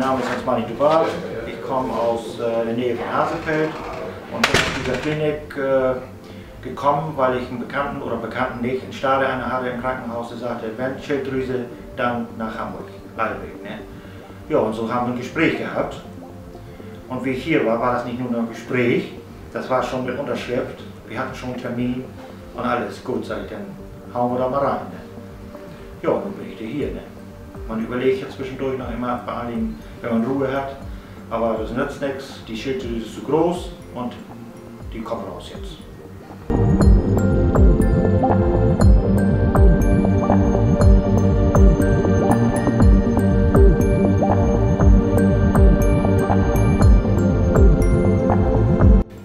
Mein Name ist Hans Martin. Ich komme aus der Nähe von Harsefeld und bin zu dieser Klinik gekommen, weil ich einen Bekannten oder Bekannten nicht in Stade einer hatte im Krankenhaus, der sagte, wenn Schilddrüse, dann nach Hamburg, Leiderweg, ne? Ja, und so haben wir ein Gespräch gehabt. Und wie ich hier war, war das nicht nur ein Gespräch, das war schon mit Unterschrift. Wir hatten schon einen Termin und alles. Gut, sag ich, dann hauen wir da mal rein. Ne? Ja, und dann bin ich hier. Ne? Man überlegt ja zwischendurch noch immer, vor allem, wenn man Ruhe hat. Aber das nützt nichts, die Schilddrüse ist zu groß und die kommen raus jetzt.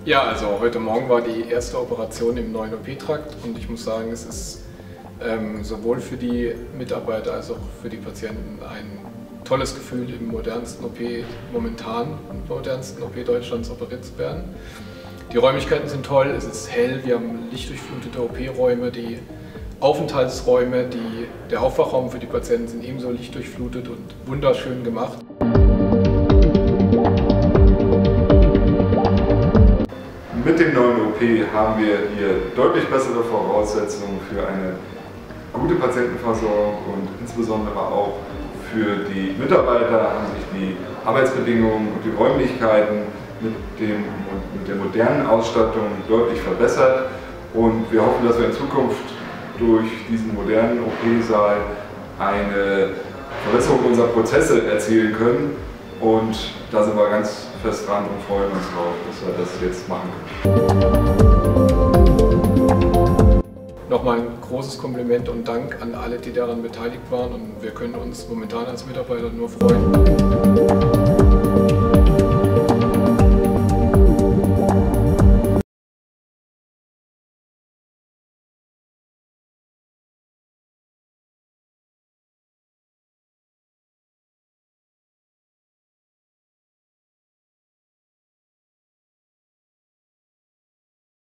Ja, also heute Morgen war die erste Operation im neuen OP-Trakt und ich muss sagen, es ist sowohl für die Mitarbeiter als auch für die Patienten ein tolles Gefühl, im modernsten OP, im modernsten OP Deutschlands operiert zu werden. Die Räumlichkeiten sind toll, es ist hell, wir haben lichtdurchflutete OP-Räume, die Aufenthaltsräume, der Aufwachraum für die Patienten sind ebenso lichtdurchflutet und wunderschön gemacht. Mit dem neuen OP haben wir hier deutlich bessere Voraussetzungen für eine gute Patientenversorgung und insbesondere auch für die Mitarbeiter haben sich die Arbeitsbedingungen und die Räumlichkeiten mit der modernen Ausstattung deutlich verbessert. Und wir hoffen, dass wir in Zukunft durch diesen modernen OP-Saal eine Verbesserung unserer Prozesse erzielen können. Und da sind wir ganz fest dran und freuen uns drauf, dass wir das jetzt machen können. Nochmal ein großes Kompliment und Dank an alle, die daran beteiligt waren. Und wir können uns momentan als Mitarbeiter nur freuen.